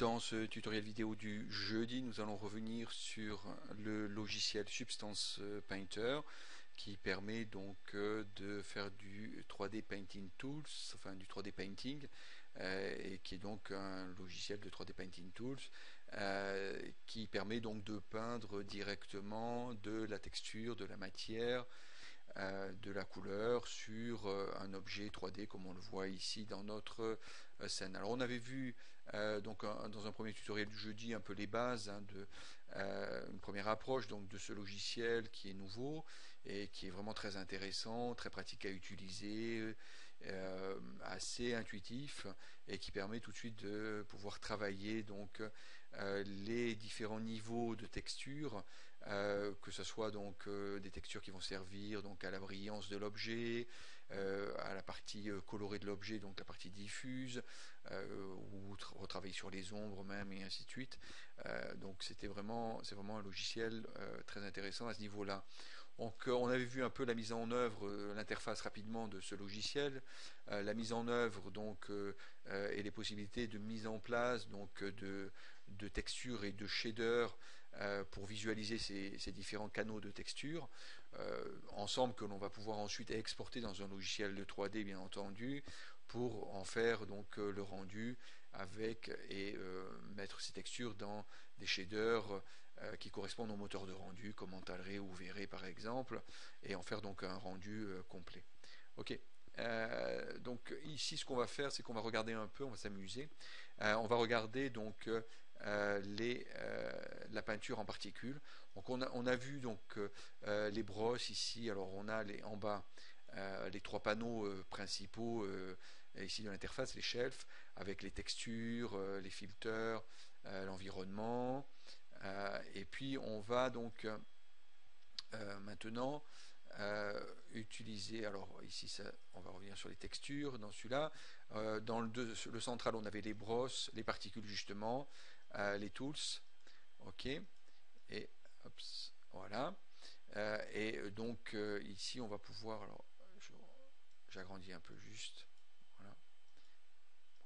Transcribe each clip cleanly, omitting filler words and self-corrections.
Dans ce tutoriel vidéo du jeudi, nous allons revenir sur le logiciel Substance Painter qui permet donc de faire du 3D Painting Tools, enfin du 3D Painting, et qui est donc un logiciel de 3D Painting Tools qui permet donc de peindre directement de la texture, de la matière, de la couleur sur un objet 3D comme on le voit ici dans notre scène. Alors on avait vu donc dans un premier tutoriel du jeudi un peu les bases de une première approche donc de ce logiciel qui est nouveau et qui est vraiment très intéressant, très pratique à utiliser, assez intuitif et qui permet tout de suite de pouvoir travailler donc les différents niveaux de texture, que ce soit donc des textures qui vont servir donc à la brillance de l'objet, à la partie colorée de l'objet, donc la partie diffuse, ou retravailler sur les ombres même, et ainsi de suite. Donc c'est vraiment un logiciel très intéressant à ce niveau-là. Donc on avait vu un peu la mise en œuvre, l'interface rapidement de ce logiciel, la mise en œuvre donc et les possibilités de mise en place donc de textures et de shaders pour visualiser ces différents canaux de texture ensemble que l'on va pouvoir ensuite exporter dans un logiciel de 3D bien entendu pour en faire donc le rendu avec et mettre ces textures dans des shaders qui correspondent aux moteurs de rendu comme Unreal ou V-Ray par exemple et en faire donc un rendu complet. Ok. Donc ici ce qu'on va faire c'est qu'on va regarder un peu, on va s'amuser, on va regarder donc la peinture en particules. Donc on a vu donc les brosses ici. Alors on a en bas les trois panneaux principaux ici de l'interface, les shelves avec les textures, les filters, l'environnement, et puis on va donc maintenant utiliser, alors ici ça, on va revenir sur les textures dans celui-là, dans le central on avait les brosses, les particules justement, les tools, ok, et ops, voilà, et donc ici on va pouvoir, alors j'agrandis un peu juste, voilà,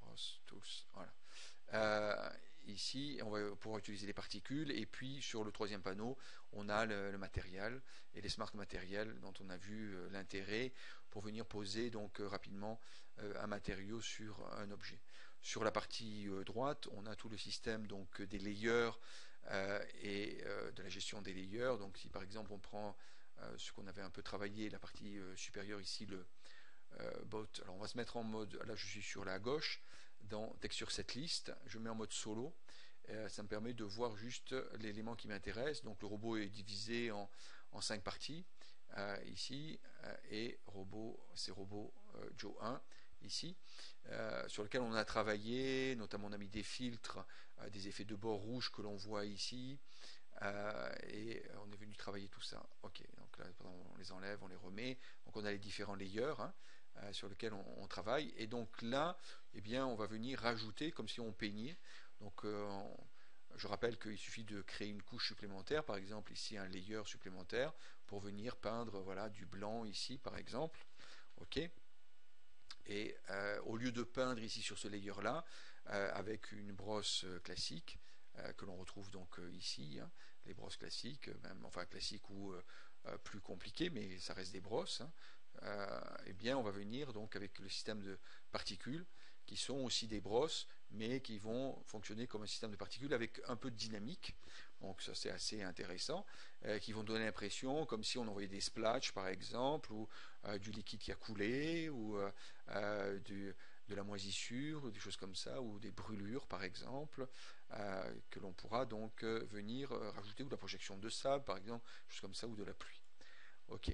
brosses, tools, voilà, ici on va pouvoir utiliser les particules et puis sur le troisième panneau on a le matériel et les smart matériels dont on a vu l'intérêt pour venir poser donc rapidement un matériau sur un objet. Sur la partie droite on a tout le système donc des layers et de la gestion des layers. Donc si par exemple on prend ce qu'on avait un peu travaillé, la partie supérieure ici, le bot, alors on va se mettre en mode, là je suis sur la gauche dans texture setlist, je mets en mode solo, ça me permet de voir juste l'élément qui m'intéresse. Donc le robot est divisé en 5 parties ici, et robot, c'est robot Joe 1 ici, sur lequel on a travaillé, notamment on a mis des filtres, des effets de bord rouge que l'on voit ici, et on est venu travailler tout ça. Ok, donc là on les enlève, on les remet, donc on a les différents layers sur lequel on travaille, et donc là eh bien on va venir rajouter comme si on peignait. Donc je rappelle qu'il suffit de créer une couche supplémentaire, par exemple ici un layer supplémentaire pour venir peindre, voilà, du blanc ici par exemple, ok, et au lieu de peindre ici sur ce layer là avec une brosse classique que l'on retrouve donc ici, hein, les brosses classiques, même, enfin classiques ou plus compliquées, mais ça reste des brosses, hein. Eh bien on va venir donc avec le système de particules qui sont aussi des brosses mais qui vont fonctionner comme un système de particules avec un peu de dynamique, donc ça c'est assez intéressant, qui vont donner l'impression comme si on envoyait des splashs par exemple, ou du liquide qui a coulé, ou de la moisissure, ou des choses comme ça, ou des brûlures par exemple, que l'on pourra donc venir rajouter, ou de la projection de sable par exemple, choses comme ça, ou de la pluie. Ok.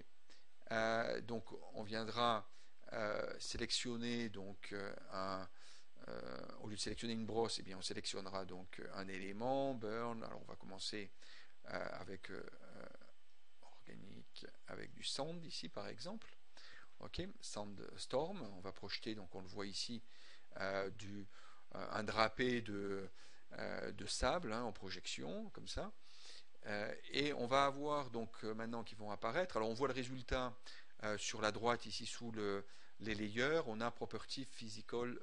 Donc on viendra sélectionner donc au lieu de sélectionner une brosse, et eh bien on sélectionnera donc un élément burn. Alors on va commencer avec organique, avec du sand ici par exemple, ok, sandstorm. On va projeter, donc on le voit ici, un drapé de sable, hein, en projection comme ça. Et on va avoir donc maintenant qui vont apparaître. Alors on voit le résultat sur la droite ici sous les layers, on a un property physical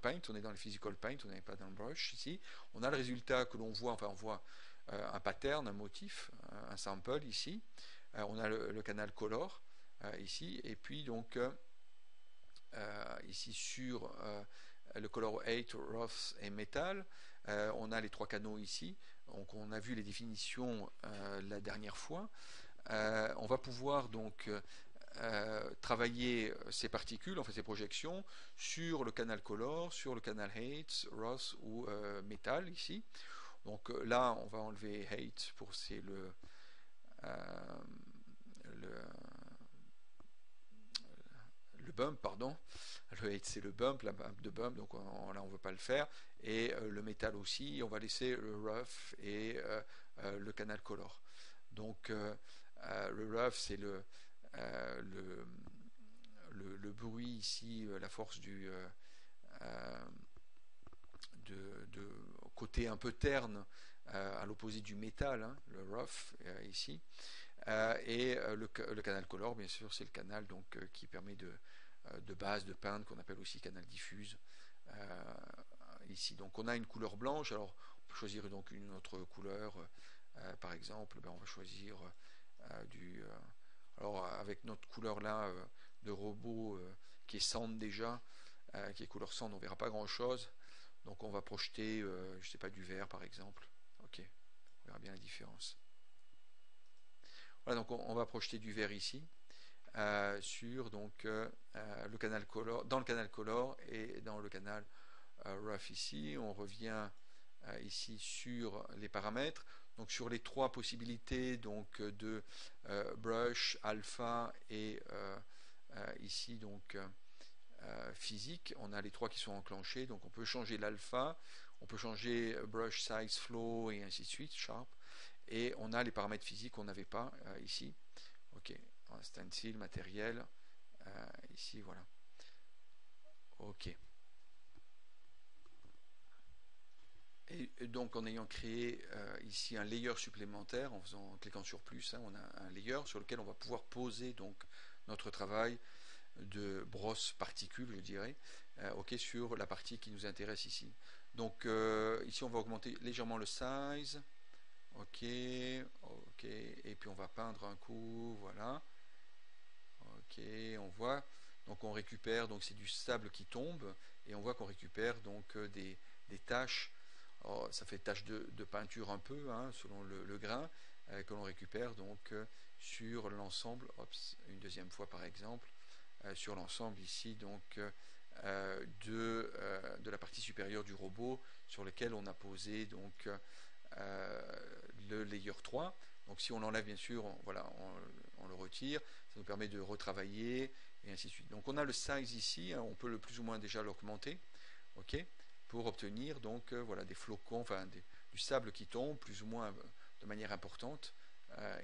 paint, on est dans le physical paint, on n'est pas dans le brush ici, on a le résultat que l'on voit, enfin on voit un pattern, un motif, un sample ici, on a le canal color ici, et puis donc ici sur le color 8, rough et metal, on a les trois canaux ici, donc on a vu les définitions la dernière fois, on va pouvoir donc travailler ces particules, enfin ces projections, sur le canal color, sur le canal 8, rough ou metal ici. Donc là on va enlever 8 pour c'est le bump, pardon, le 8 c'est le bump, la bump de bump, donc là on ne veut pas le faire, et le métal aussi, on va laisser le rough et le canal color. Donc le rough c'est le bruit ici, la force du de côté un peu terne à l'opposé du métal, hein, le rough ici, et le canal color bien sûr c'est le canal donc qui permet de base de peindre, qu'on appelle aussi canal diffuse ici. Donc on a une couleur blanche, alors on peut choisir donc une autre couleur, par exemple ben, on va choisir alors avec notre couleur là de robot qui est cendre déjà, qui est couleur cendre, on verra pas grand chose. Donc on va projeter, je sais pas, du vert par exemple. Ok, on verra bien la différence. Voilà, donc on va projeter du vert ici sur donc le canal color, dans le canal color et dans le canal rough ici. On revient ici sur les paramètres. Donc sur les trois possibilités donc de brush, alpha et ici donc physique, on a les trois qui sont enclenchés, donc on peut changer l'alpha, on peut changer brush size, flow et ainsi de suite, sharp, et on a les paramètres physiques qu'on n'avait pas ici. Ok, stencil, matériel, ici voilà. Ok. Et donc en ayant créé ici un layer supplémentaire, en cliquant sur plus, hein, on a un layer sur lequel on va pouvoir poser donc notre travail de brosse particules, je dirais, ok, sur la partie qui nous intéresse ici. Donc ici on va augmenter légèrement le size, ok, ok, et puis on va peindre un coup, voilà, ok, on voit, donc on récupère, donc c'est du sable qui tombe, et on voit qu'on récupère donc des taches. Alors, ça fait tache de peinture un peu, hein, selon le grain que l'on récupère donc sur l'ensemble, une deuxième fois par exemple, sur l'ensemble ici donc de la partie supérieure du robot sur lequel on a posé donc le layer 3. Donc si on l'enlève bien sûr, on le retire, ça nous permet de retravailler et ainsi de suite. Donc on a le size ici, hein, on peut le plus ou moins déjà l'augmenter, ok, pour obtenir donc voilà des flocons, enfin du sable qui tombe plus ou moins de manière importante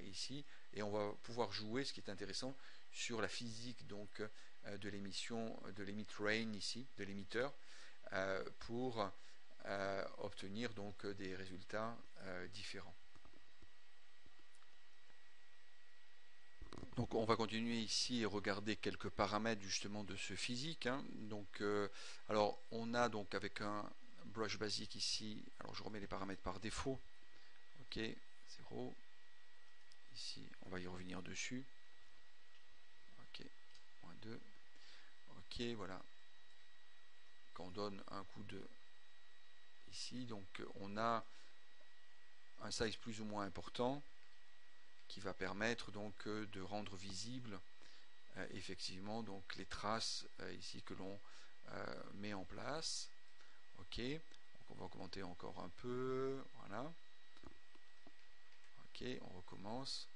ici, et on va pouvoir jouer, ce qui est intéressant, sur la physique donc de l'émission de l'emit rain ici, de l'émetteur, pour obtenir donc des résultats différents. Donc on va continuer ici et regarder quelques paramètres justement de ce physique, hein. Donc alors on a donc avec un brush basique ici, alors je remets les paramètres par défaut, ok, 0 ici, on va y revenir dessus, ok, moins 2, ok, voilà, quand on donne un coup de ici, donc on a un size plus ou moins important qui va permettre donc de rendre visible effectivement donc les traces ici que l'on met en place. Ok, donc on va augmenter encore un peu, voilà, ok, on recommence,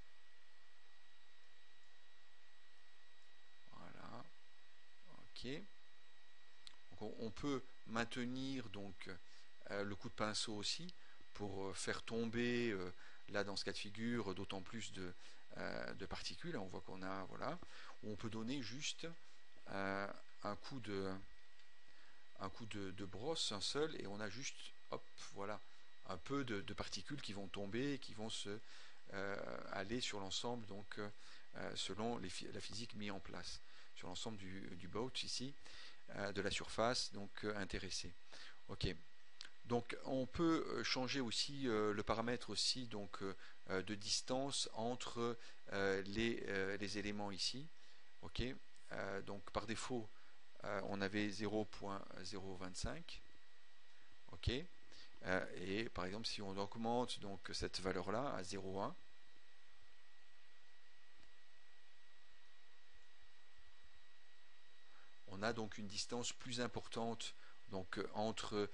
voilà, ok, donc on peut maintenir donc le coup de pinceau aussi pour faire tomber là dans ce cas de figure d'autant plus de particules. On voit qu'on a, voilà, on peut donner juste un coup de brosse, un seul, et on a juste, hop, voilà, un peu de particules qui vont tomber et qui vont se aller sur l'ensemble donc selon la physique mise en place. sur l'ensemble du boat ici, de la surface donc intéressée. Ok. Donc on peut changer aussi le paramètre aussi donc de distance entre les éléments ici. Ok. Donc par défaut on avait 0.025. Ok. Et par exemple si on augmente donc cette valeur là à 0.1. On a donc une distance plus importante donc entre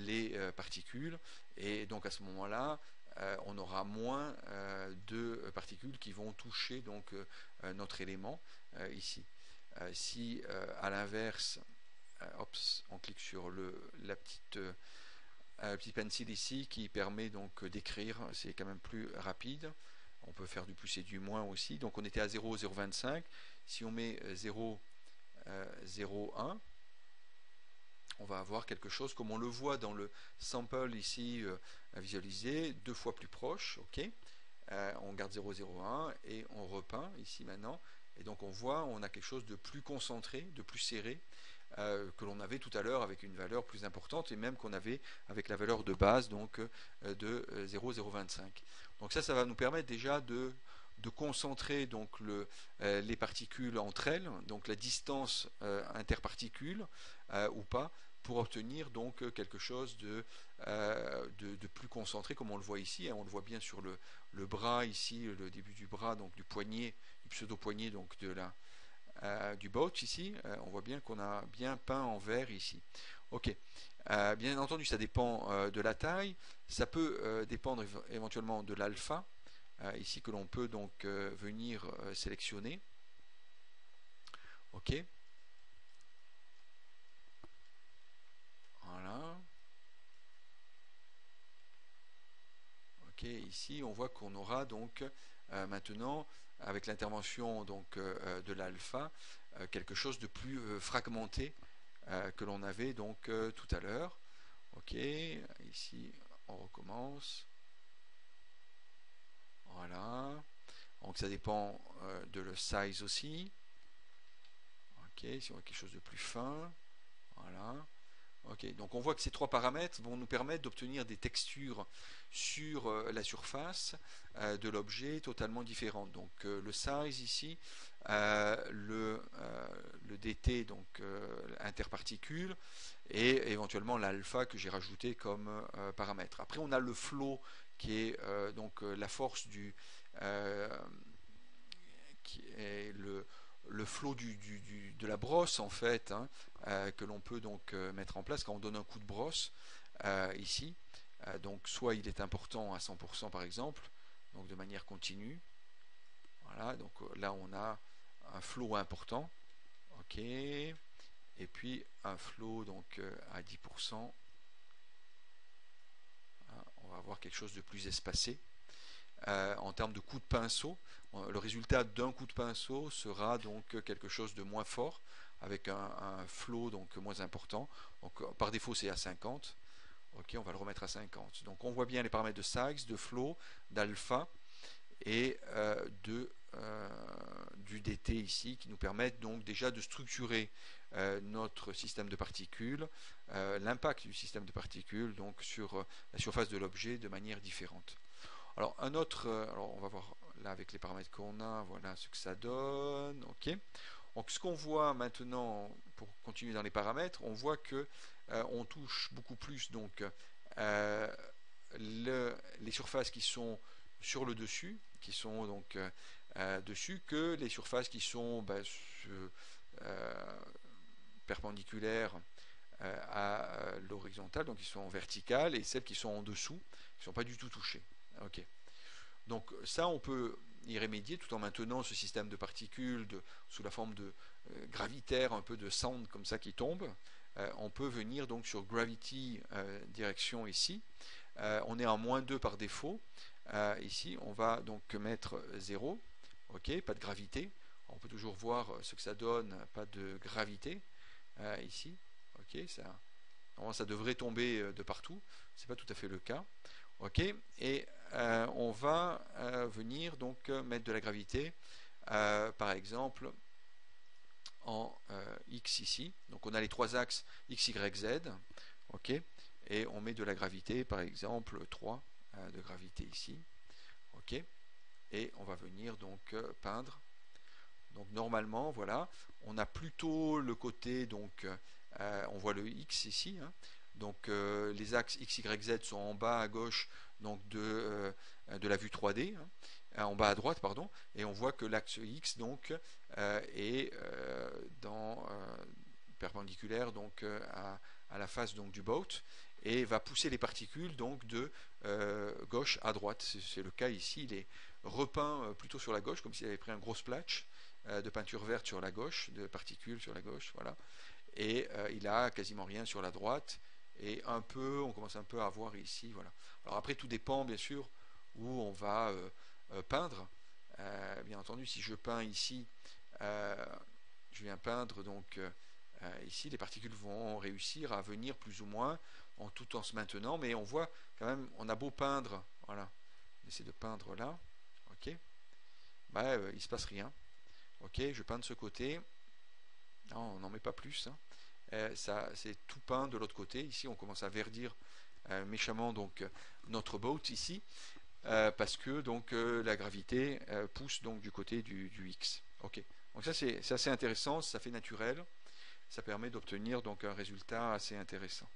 les particules, et donc à ce moment là on aura moins de particules qui vont toucher donc notre élément ici. Si à l'inverse on clique sur la petite pencil ici qui permet donc d'écrire, c'est quand même plus rapide, on peut faire du plus et du moins aussi. Donc on était à 0,025, si on met 0,01, on va avoir quelque chose comme on le voit dans le sample ici visualisé, deux fois plus proche. Ok, on garde 0,01 et on repeint ici maintenant, et donc on voit on a quelque chose de plus concentré, de plus serré que l'on avait tout à l'heure avec une valeur plus importante, et même qu'on avait avec la valeur de base donc de 0,025. Donc ça va nous permettre déjà de concentrer donc les particules entre elles, donc la distance interparticule ou pas, pour obtenir donc quelque chose de plus concentré, comme on le voit ici, hein. On le voit bien sur le bras ici, le début du bras, donc du poignet, du pseudo-poignet donc de la du boat ici, on voit bien qu'on a bien peint en vert ici. Ok, bien entendu ça dépend de la taille, ça peut dépendre éventuellement de l'alpha ici que l'on peut donc venir sélectionner. Ok, voilà. Ok, ici on voit qu'on aura donc maintenant avec l'intervention donc de l'alpha quelque chose de plus fragmenté que l'on avait donc tout à l'heure. Ok, ici on recommence. Voilà, donc ça dépend de le size aussi. Ok, si on veut quelque chose de plus fin, voilà. Ok, donc on voit que ces trois paramètres vont nous permettre d'obtenir des textures sur la surface de l'objet totalement différentes. Donc le size ici, le DT donc interparticule, et éventuellement l'alpha que j'ai rajouté comme paramètre. Après on a le flow qui est donc la force du qui est le flow de la brosse en fait, hein, que l'on peut donc mettre en place quand on donne un coup de brosse ici, donc soit il est important à 100% par exemple, donc de manière continue. Voilà, donc là on a un flow important, ok, et puis un flow donc à 10%. On va avoir quelque chose de plus espacé. En termes de coup de pinceau, le résultat d'un coup de pinceau sera donc quelque chose de moins fort, avec un flow donc moins important. Donc par défaut c'est à 50. Ok, on va le remettre à 50. Donc on voit bien les paramètres de size, de flow, d'alpha et du DT ici, qui nous permettent donc déjà de structurer notre système de particules, l'impact du système de particules donc sur la surface de l'objet de manière différente. Alors un autre, alors on va voir là avec les paramètres qu'on a, voilà ce que ça donne. Ok, donc ce qu'on voit maintenant, pour continuer dans les paramètres, on voit que on touche beaucoup plus donc les surfaces qui sont sur le dessus, qui sont donc dessus, que les surfaces qui sont perpendiculaires à l'horizontale, donc qui sont verticales, et celles qui sont en dessous, qui ne sont pas du tout touchées. Ok, donc ça on peut y remédier tout en maintenant ce système de particules sous la forme de gravitaire, un peu de sand comme ça qui tombe. On peut venir donc sur Gravity direction ici, on est en -2 par défaut. Ici on va donc mettre 0. Ok, pas de gravité, on peut toujours voir ce que ça donne, pas de gravité ici. Ok, ça, normalement, ça devrait tomber de partout, c'est pas tout à fait le cas. Ok, et on va venir donc mettre de la gravité par exemple en X ici. Donc on a les trois axes X, Y, Z. OK. Et on met de la gravité, par exemple 3 de gravité ici. OK. Et on va venir donc peindre. Donc normalement, voilà, on a plutôt le côté, donc on voit le X ici. Hein. Donc les axes X, Y, Z sont en bas à gauche donc de la vue 3D, hein, en bas à droite, pardon, et on voit que l'axe X donc est perpendiculaire donc à la face donc du boat, et va pousser les particules donc de gauche à droite. C'est le cas ici, il est repeint plutôt sur la gauche, comme s'il avait pris un gros splash de peinture verte sur la gauche, de particules sur la gauche, voilà. Et il a quasiment rien sur la droite, et un peu, on commence un peu à voir ici, voilà. Alors après tout dépend bien sûr où on va peindre. Bien entendu, si je peins ici, je viens peindre donc ici, les particules vont réussir à venir plus ou moins tout en se maintenant, mais on voit quand même, on a beau peindre, voilà, on essaie de peindre là, OK, bah, il se passe rien. OK, je peins de ce côté. Non, on n'en met pas plus, hein. Ça, c'est tout peint de l'autre côté. Ici, on commence à verdir méchamment donc notre boat ici, parce que donc la gravité pousse donc du côté du X. OK. Donc ça, c'est assez intéressant, ça fait naturel, ça permet d'obtenir donc un résultat assez intéressant.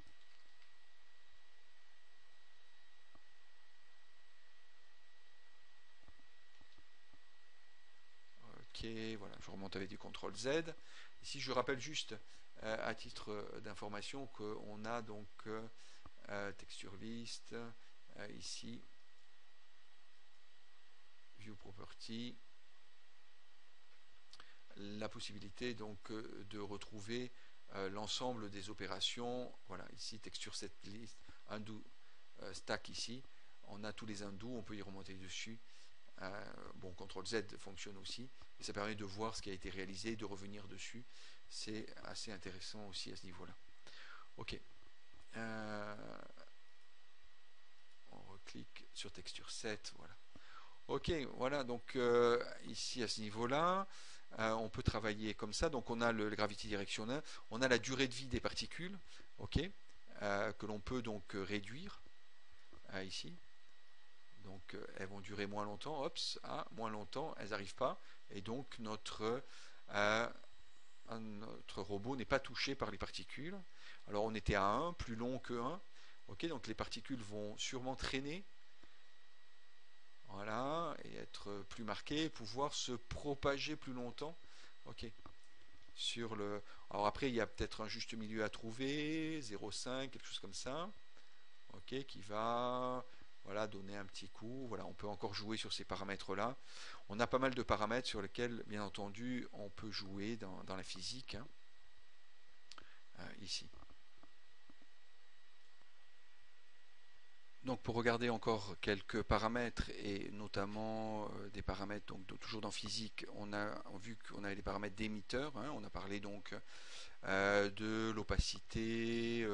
OK, voilà, je remonte avec du CTRL Z. Ici, je rappelle juste à titre d'information qu'on a donc texture list ici, view property, la possibilité donc de retrouver l'ensemble des opérations. Voilà, ici texture set list, undo stack ici, on a tous les undo, on peut y remonter dessus. Bon, CTRL Z fonctionne aussi, et ça permet de voir ce qui a été réalisé, de revenir dessus. C'est assez intéressant aussi à ce niveau là OK, on reclique sur texture 7, voilà. OK, voilà, donc ici à ce niveau là on peut travailler comme ça. Donc on a le gravity direction, on a la durée de vie des particules, OK, que l'on peut donc réduire ici. Donc elles vont durer moins longtemps, ops, ah, moins longtemps, elles n'arrivent pas, et donc notre robot n'est pas touché par les particules. Alors on était à 1, plus long que 1, OK, donc les particules vont sûrement traîner, voilà, et être plus marquées, pouvoir se propager plus longtemps, OK. Sur le... Alors après il y a peut-être un juste milieu à trouver, 0,5, quelque chose comme ça, OK, qui va... Voilà, donner un petit coup, voilà, on peut encore jouer sur ces paramètres-là. On a pas mal de paramètres sur lesquels, bien entendu, on peut jouer dans la physique, hein. Ici. Donc pour regarder encore quelques paramètres, et notamment des paramètres, donc toujours dans physique, on a vu qu'on avait les paramètres d'émetteur, hein, on a parlé donc de l'opacité,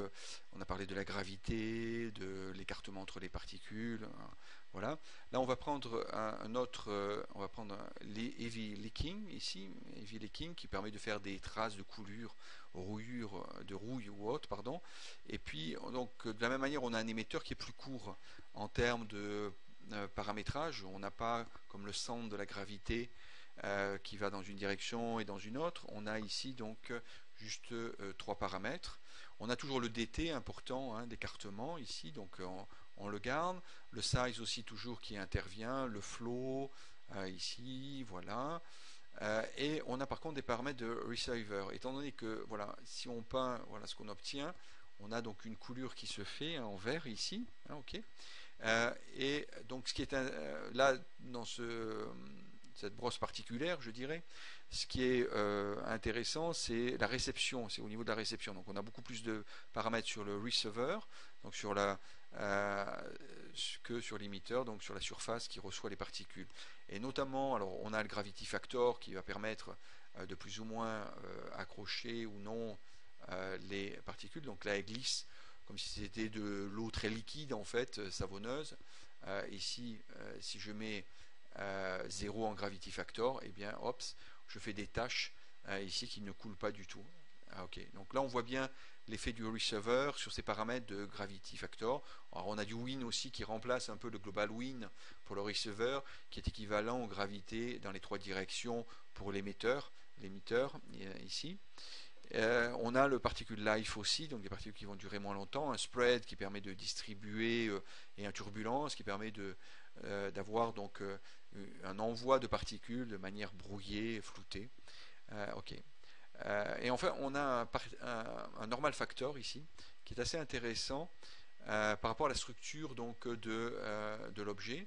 on a parlé de la gravité, de l'écartement entre les particules, hein, voilà. Là on va prendre on va prendre les heavy leaking ici, heavy leaking qui permet de faire des traces de coulure, de rouille ou autre, pardon. Et puis donc de la même manière on a un émetteur qui est plus court en termes de paramétrage, on n'a pas comme le centre de la gravité qui va dans une direction et dans une autre. On a ici donc juste 3 paramètres. On a toujours le DT important, hein, d'écartement ici, donc on le garde. Le size aussi toujours qui intervient, le flow ici, voilà. Et on a par contre des paramètres de receiver. Étant donné que voilà, si on peint, voilà ce qu'on obtient. On a donc une coulure qui se fait, hein, en vert ici, hein, OK. Et donc ce qui est là dans cette brosse particulière, je dirais, ce qui est intéressant, c'est la réception, c'est au niveau de la réception. Donc on a beaucoup plus de paramètres sur le receiver, donc sur que sur l'émetteur, donc sur la surface qui reçoit les particules. Et notamment, alors on a le gravity factor qui va permettre de plus ou moins accrocher ou non les particules. Donc là, elle glisse comme si c'était de l'eau très liquide, en fait, savonneuse. Ici, si je mets 0 en gravity factor, et eh bien, hop, je fais des taches ici qui ne coule pas du tout. Ah, ok, donc là on voit bien l'effet du receiver sur ces paramètres de gravity factor. Alors on a du win aussi qui remplace un peu le global win pour le receiver, qui est équivalent aux gravités dans les trois directions pour l'émetteur ici. On a le particule life aussi, donc des particules qui vont durer moins longtemps, un spread qui permet de distribuer et un turbulence qui permet d'avoir donc un envoi de particules de manière brouillée, floutée. Ok. Et enfin on a un normal factor ici qui est assez intéressant par rapport à la structure donc de l'objet.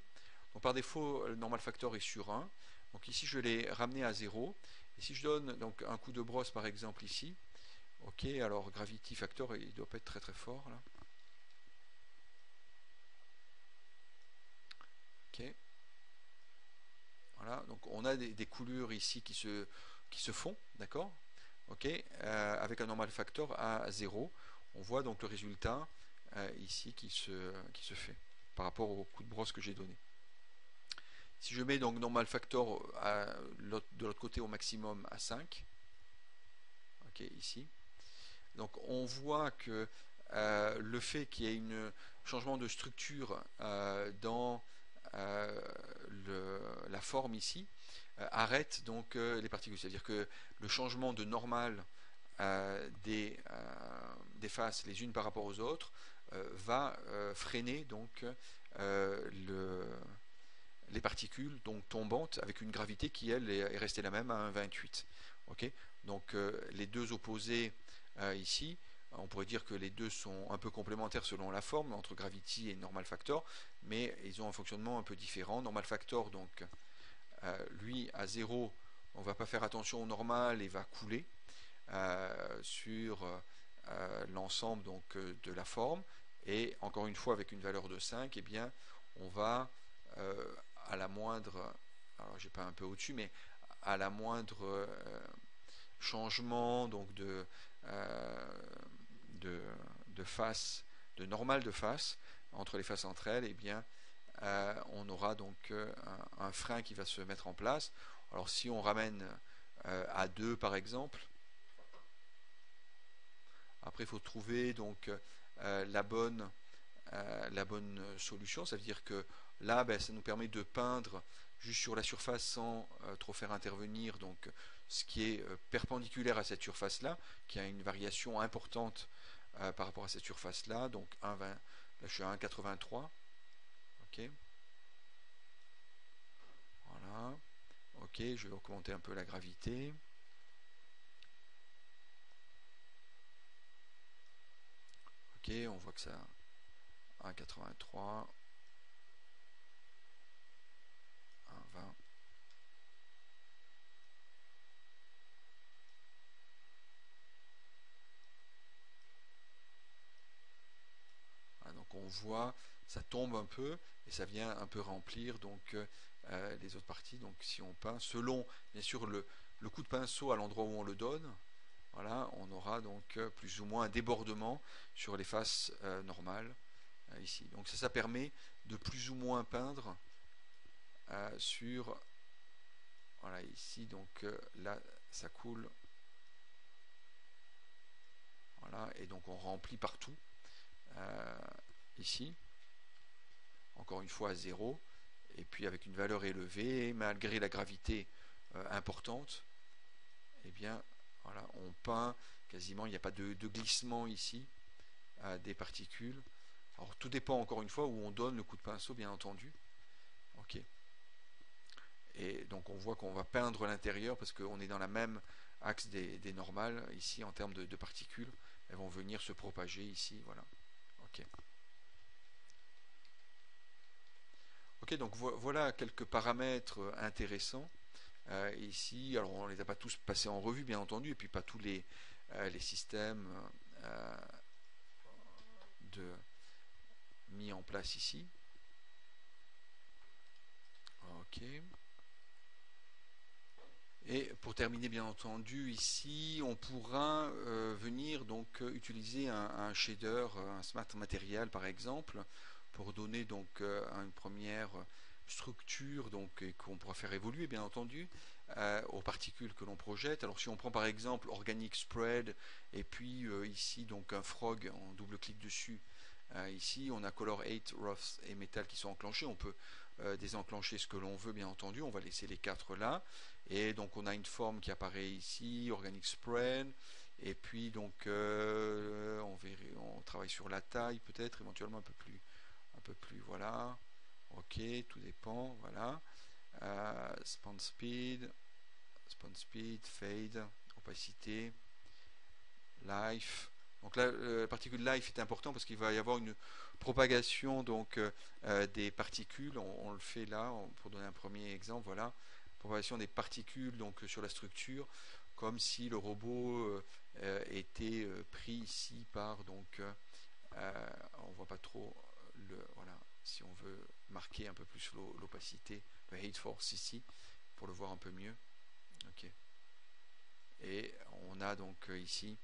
Par défaut le normal factor est sur 1, donc ici je l'ai ramené à 0. Et si je donne donc un coup de brosse par exemple ici, ok, alors gravity factor il doit pas être très fort là. Ok, voilà, donc on a des coulures ici qui se font, d'accord, ok, avec un normal factor à 0. On voit donc le résultat ici qui se fait par rapport au coup de brosse que j'ai donné. Si je mets donc normal factor de l'autre côté au maximum à 5, ok, ici, donc on voit que le fait qu'il y ait un changement de structure dans la forme ici arrête donc les particules, c'est-à-dire que le changement de normal des faces les unes par rapport aux autres va freiner donc les particules donc tombantes avec une gravité qui elle est restée la même à 1,28. Ok, donc les deux opposés ici, on pourrait dire que les deux sont un peu complémentaires selon la forme entre gravity et normal factor, mais ils ont un fonctionnement un peu différent. Normal factor donc lui à 0, on va pas faire attention au normal et va couler sur l'ensemble donc de la forme, et encore une fois avec une valeur de 5, et eh bien on va à la moindre, alors j'ai pas un peu au-dessus, mais à la moindre changement donc de face, de normal de face entre les faces entre elles, et eh bien on aura donc un frein qui va se mettre en place. Alors si on ramène à 2 par exemple, après il faut trouver donc la bonne solution. Ça veut dire que là, ben, ça nous permet de peindre juste sur la surface sans trop faire intervenir donc ce qui est perpendiculaire à cette surface là, qui a une variation importante par rapport à cette surface là. Donc 1,20, là je suis à 1,83. Ok, voilà, ok, je vais augmenter un peu la gravité. Ok, on voit que ça, 1,83, 1,20. Voilà, donc on voit ça tombe un peu et ça vient un peu remplir donc les autres parties. Donc si on peint selon bien sûr le coup de pinceau à l'endroit où on le donne, voilà, on aura donc plus ou moins un débordement sur les faces normales ici. Donc ça permet de plus ou moins peindre sur, voilà, ici donc là ça coule, voilà, et donc on remplit partout ici, encore une fois à 0, et puis avec une valeur élevée, malgré la gravité importante, et eh bien voilà, on peint quasiment, il n'y a pas de glissement ici des particules. Alors tout dépend encore une fois où on donne le coup de pinceau, bien entendu. Ok, et donc on voit qu'on va peindre l'intérieur parce qu'on est dans la même axe des normales ici en termes de particules, elles vont venir se propager ici, voilà. Ok. Ok, donc voilà quelques paramètres intéressants ici. Alors on ne les a pas tous passés en revue bien entendu, et puis pas tous les systèmes mis en place ici. Ok. Et pour terminer bien entendu ici, on pourra venir donc utiliser un shader, un smart material par exemple, pour donner donc une première structure donc qu'on pourra faire évoluer bien entendu aux particules que l'on projette. Alors si on prend par exemple Organic Spread et puis ici donc un frog, on double-clique dessus, ici on a Color 8, Rough et Metal qui sont enclenchés. On peut désenclencher ce que l'on veut, bien entendu. On va laisser les 4 là, et donc on a une forme qui apparaît ici, Organic Spread, et puis donc on travaille sur la taille, peut-être éventuellement un peu plus, voilà, ok, tout dépend, voilà. Spawn speed, fade, opacité, life. Donc là, la particule life est important parce qu'il va y avoir une propagation donc des particules. On le fait là pour donner un premier exemple, voilà, propagation des particules donc sur la structure, comme si le robot était pris ici par donc on voit pas trop le, voilà, si on veut marquer un peu plus l'opacité, le heat force ici pour le voir un peu mieux, ok. Et on a donc ici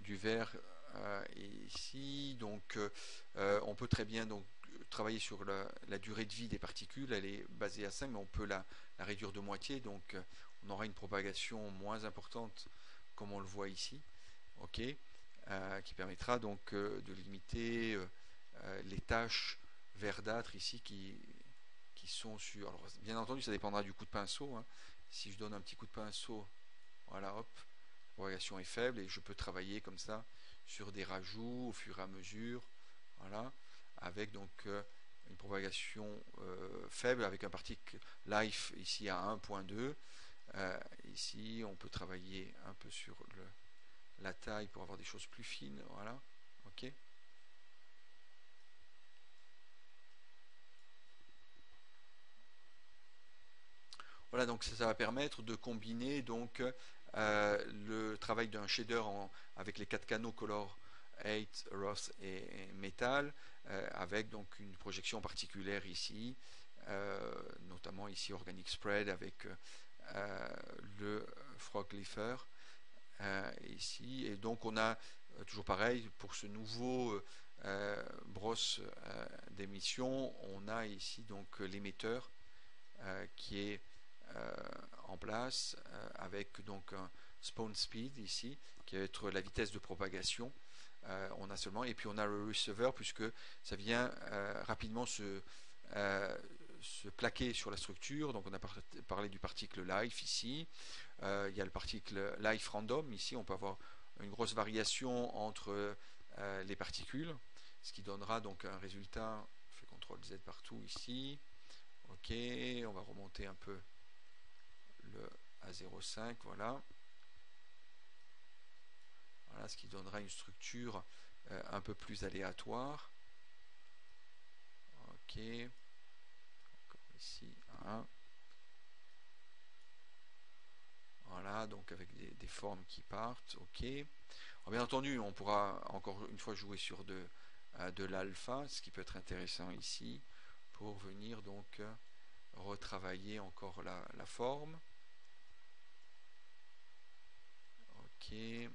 du vert ici, donc on peut très bien donc travailler sur la durée de vie des particules. Elle est basée à 5, mais on peut la réduire de moitié, donc on aura une propagation moins importante comme on le voit ici, ok, qui permettra donc de limiter les taches verdâtres ici qui sont sur... Alors bien entendu ça dépendra du coup de pinceau, hein. Si je donne un petit coup de pinceau, voilà, hop, la propagation est faible et je peux travailler comme ça sur des rajouts au fur et à mesure, voilà, avec donc une propagation faible, avec un particle life ici à 1.2. Ici on peut travailler un peu sur la taille pour avoir des choses plus fines, voilà, ok. Voilà, donc ça va permettre de combiner donc le travail d'un shader avec les 4 canaux Color 8, Rough et Metal, avec donc une projection particulière ici, notamment ici Organic Spread avec le Frog Leafer ici. Et donc on a toujours pareil pour ce nouveau brosse d'émission, on a ici donc l'émetteur qui est en place, avec donc un spawn speed ici qui va être la vitesse de propagation, on a seulement, et puis on a le receiver puisque ça vient rapidement se plaquer sur la structure. Donc on a parlé du particle life ici, il y a le particle life random ici, on peut avoir une grosse variation entre les particules, ce qui donnera donc un résultat. Je fais CTRL Z partout ici, ok, on va remonter un peu le à 0,5, voilà. Voilà, ce qui donnera une structure un peu plus aléatoire, ok, comme ici à 1, voilà, donc avec des formes qui partent, ok. Alors, bien entendu on pourra encore une fois jouer sur de l'alpha, ce qui peut être intéressant ici pour venir donc retravailler encore la forme, ok.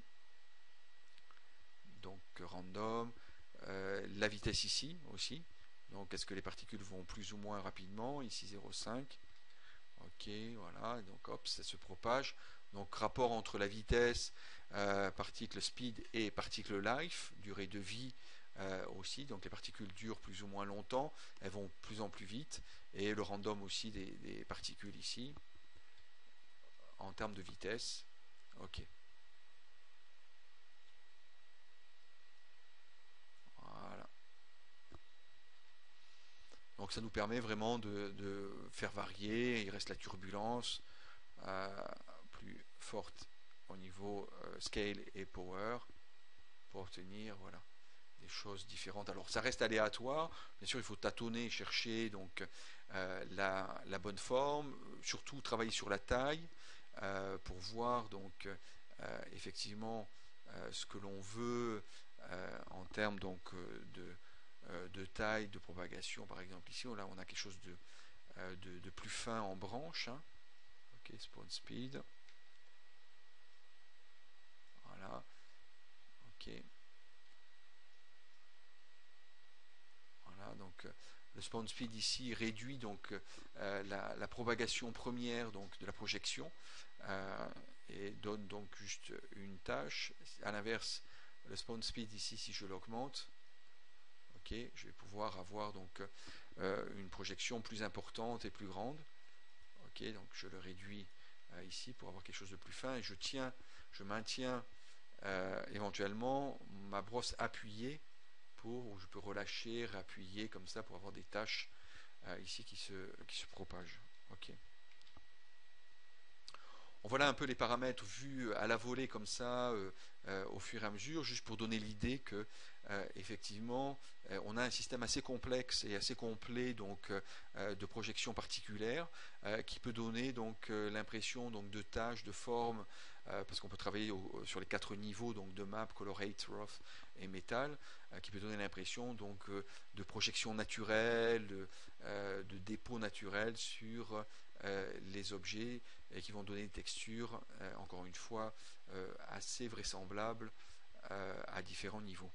Donc random, la vitesse ici aussi, donc est-ce que les particules vont plus ou moins rapidement, ici 0,5, ok, voilà, donc hop, ça se propage. Donc rapport entre la vitesse, particle speed et particle life, durée de vie aussi, donc les particules durent plus ou moins longtemps, elles vont de plus en plus vite, et le random aussi des particules ici, en termes de vitesse, ok. Voilà. Donc ça nous permet vraiment de faire varier. Il reste la turbulence plus forte au niveau scale et power pour obtenir, voilà, des choses différentes. Alors ça reste aléatoire, bien sûr il faut tâtonner, chercher donc la bonne forme, surtout travailler sur la taille pour voir donc effectivement ce que l'on veut en termes donc de taille, de propagation. Par exemple ici là on a quelque chose de plus fin en branche, hein. Ok, spawn speed, voilà, ok, voilà, donc Le spawn speed ici réduit donc la propagation première donc de la projection et donne donc juste une tâche. À l'inverse, le spawn speed ici, si je l'augmente, ok, je vais pouvoir avoir donc une projection plus importante et plus grande. Ok, donc je le réduis ici pour avoir quelque chose de plus fin, et je maintiens éventuellement ma brosse appuyée, où je peux relâcher, appuyer comme ça pour avoir des tâches ici qui se propagent. Ok. On voilà un peu les paramètres vus à la volée comme ça au fur et à mesure, juste pour donner l'idée que effectivement on a un système assez complexe et assez complet donc de projection particulière qui peut donner donc l'impression donc de tâches, de formes, parce qu'on peut travailler sur les 4 niveaux donc de map, colorate, rough et metal, qui peut donner l'impression donc de projection naturelle, de dépôt naturel sur les objets, et qui vont donner des textures encore une fois assez vraisemblables à différents niveaux.